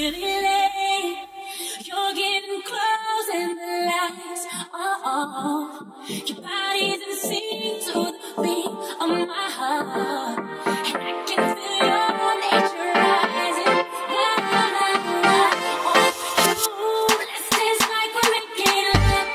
really late. You're getting close and the lights are off. Your body's in sync to the beat of my heart, and I can feel your nature rising. Oh, let's dance like we're making love.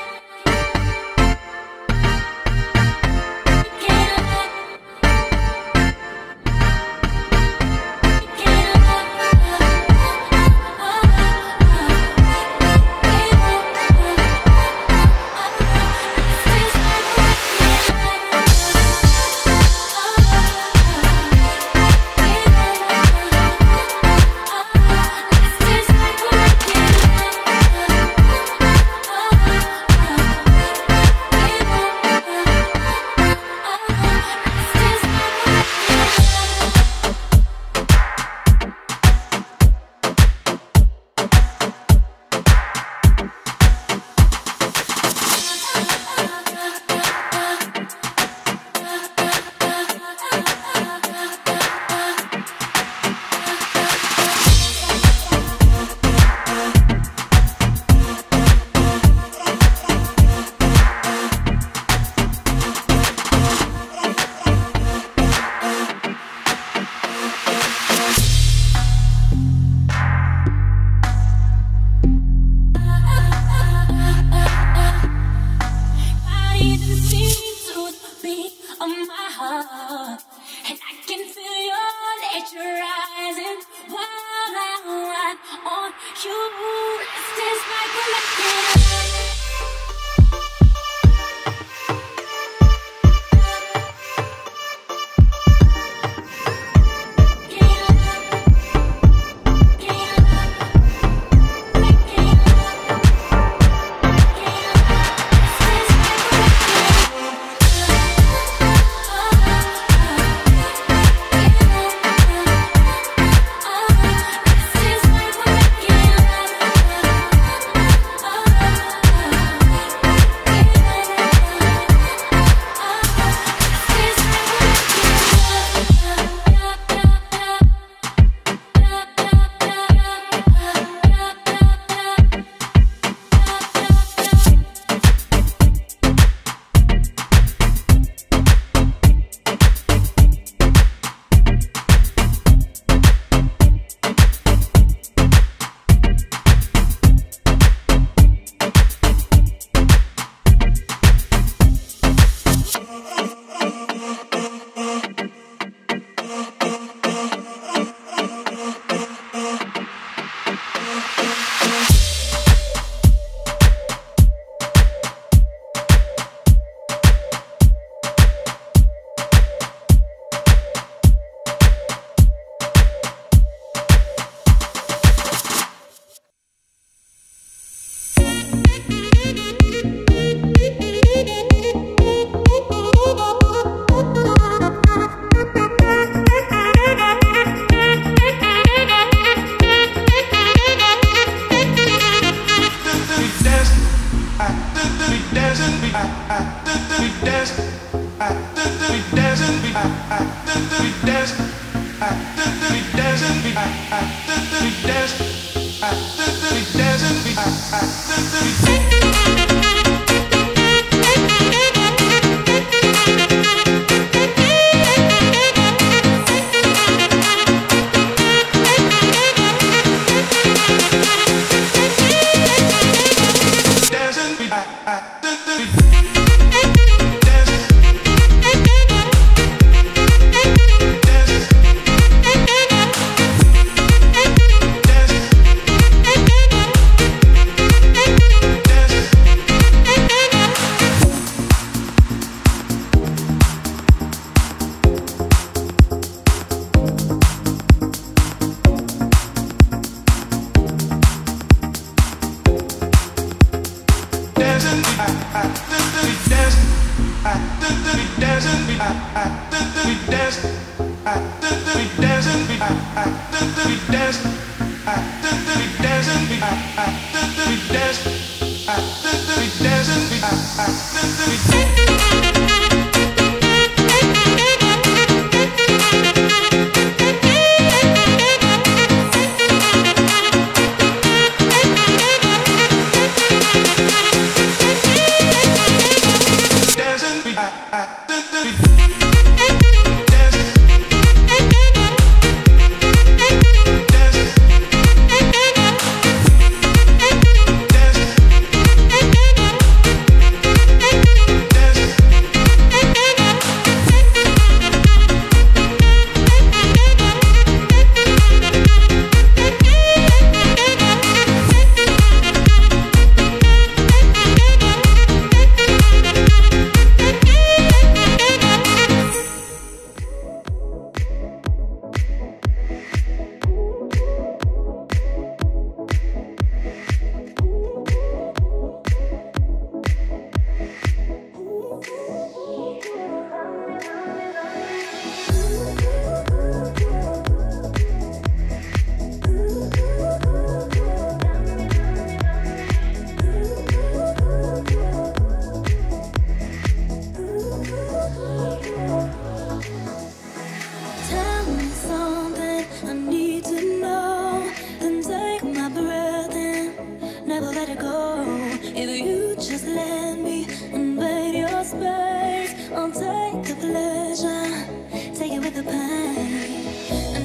And I can feel your nature rising while I'm on you. Let's dance like we're making love.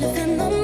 live in the